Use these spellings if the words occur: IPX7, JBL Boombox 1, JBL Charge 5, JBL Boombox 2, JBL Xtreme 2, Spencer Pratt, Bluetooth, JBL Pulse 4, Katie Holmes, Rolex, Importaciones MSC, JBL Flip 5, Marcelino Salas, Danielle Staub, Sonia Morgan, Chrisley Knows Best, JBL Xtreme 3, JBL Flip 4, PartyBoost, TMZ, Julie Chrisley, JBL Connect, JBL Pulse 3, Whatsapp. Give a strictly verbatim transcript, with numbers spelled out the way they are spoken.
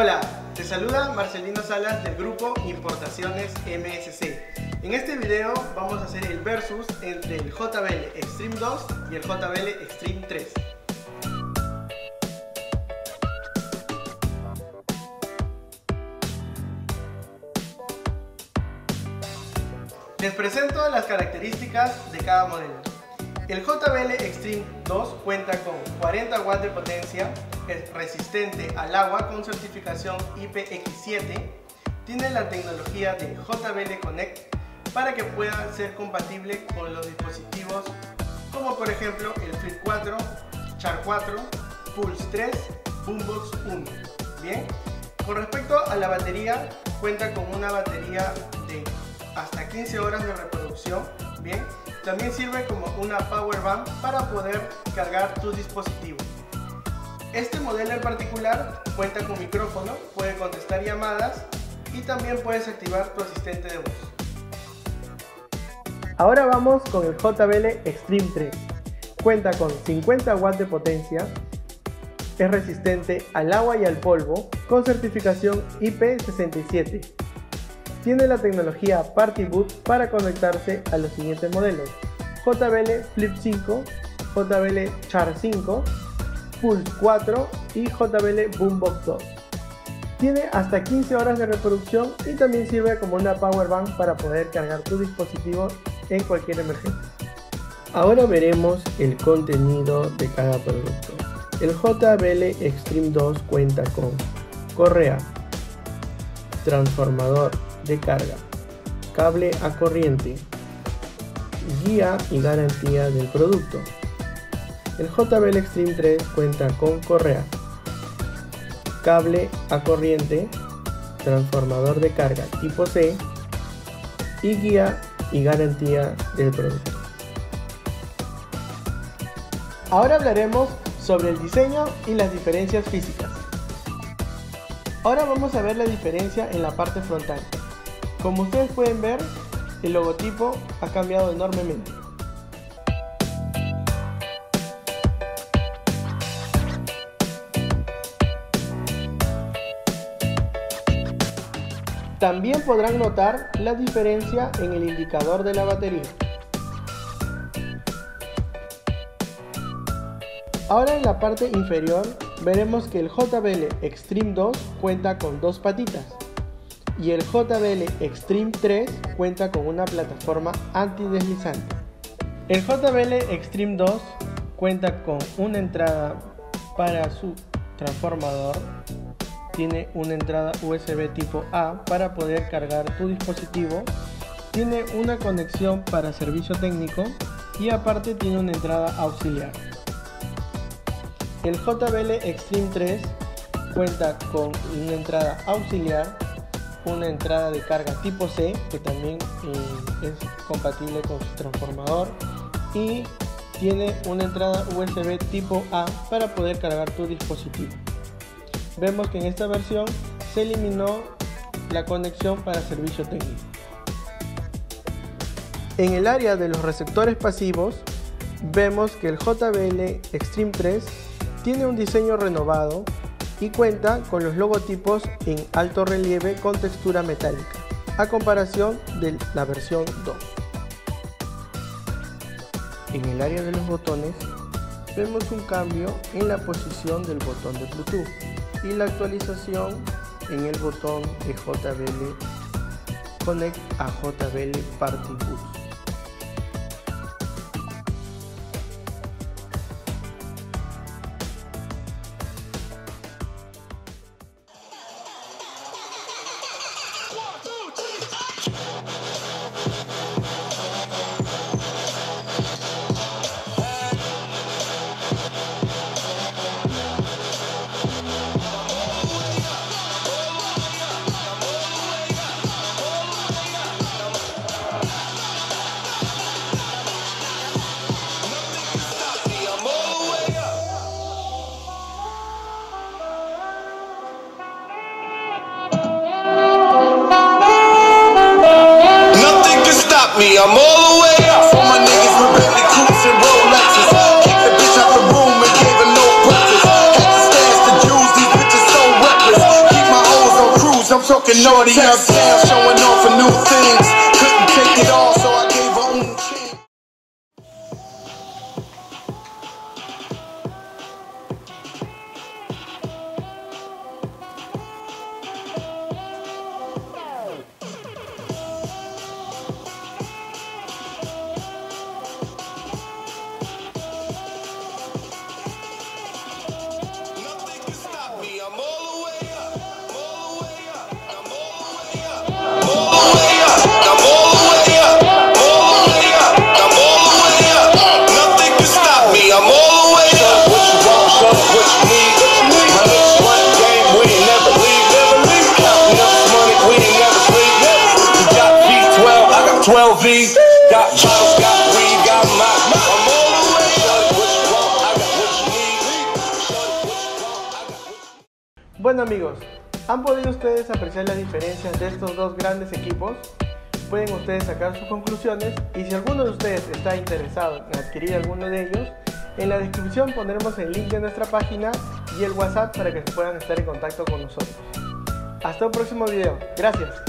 Hola, te saluda Marcelino Salas del grupo Importaciones M S C. En este video vamos a hacer el versus entre el J B L Xtreme dos y el J B L Xtreme tres. Les presento las características de cada modelo. El J B L Xtreme dos cuenta con cuarenta watts de potencia, es resistente al agua con certificación I P X siete, tiene la tecnología de J B L Connect para que pueda ser compatible con los dispositivos como por ejemplo el Flip cuatro, Charge cuatro, Pulse tres, Boombox uno. Bien, con respecto a la batería, cuenta con una batería de hasta quince horas de reproducción. Bien, también sirve como una power bank para poder cargar tus dispositivos. Este modelo en particular cuenta con micrófono, puede contestar llamadas y también puedes activar tu asistente de voz. Ahora vamos con el J B L Xtreme tres. Cuenta con cincuenta watts de potencia, es resistente al agua y al polvo con certificación I P sesenta y siete. Tiene la tecnología PartyBoost para conectarse a los siguientes modelos: J B L Flip cinco, J B L Charge cinco, Pulse cuatro y J B L Boombox dos. Tiene hasta quince horas de reproducción y también sirve como una power bank para poder cargar tu dispositivo en cualquier emergencia. Ahora veremos el contenido de cada producto. El J B L Xtreme dos cuenta con correa, transformador de carga, cable a corriente, guía y garantía del producto. El J B L Xtreme tres cuenta con correa, cable a corriente, transformador de carga tipo C y guía y garantía del producto. Ahora hablaremos sobre el diseño y las diferencias físicas. Ahora vamos a ver la diferencia en la parte frontal. Como ustedes pueden ver, el logotipo ha cambiado enormemente. También podrán notar la diferencia en el indicador de la batería. Ahora en la parte inferior veremos que el J B L Xtreme dos cuenta con dos patitas y el J B L Xtreme tres cuenta con una plataforma antideslizante. El J B L Xtreme dos cuenta con una entrada para su transformador, tiene una entrada U S B tipo A para poder cargar tu dispositivo, tiene una conexión para servicio técnico y aparte tiene una entrada auxiliar. El J B L Xtreme tres cuenta con una entrada auxiliar, una entrada de carga tipo C que también eh, es compatible con su transformador y tiene una entrada U S B tipo A para poder cargar tu dispositivo. Vemos que en esta versión se eliminó la conexión para servicio técnico. En el área de los receptores pasivos vemos que el J B L Xtreme tres tiene un diseño renovado y cuenta con los logotipos en alto relieve con textura metálica, a comparación de la versión dos. En el área de los botones, vemos un cambio en la posición del botón de Bluetooth y la actualización en el botón de J B L Connect a J B L PartyBoost. Me, I'm all the way up. For my niggas who barely cruising Rolexes, kicked the bitch out the room and gave her no breakfast. Had to stash the Jews, these bitches so reckless. Keep my twelve V, got bottles, got weed, got my, my, I'm all the way. I got what you need. Bueno amigos, ¿han podido ustedes apreciar las diferencias de estos dos grandes equipos? Pueden ustedes sacar sus conclusiones y si alguno de ustedes está interesado en adquirir alguno de ellos, en la descripción pondremos el link de nuestra página y el WhatsApp para que puedan estar en contacto con nosotros. Hasta un próximo video, gracias.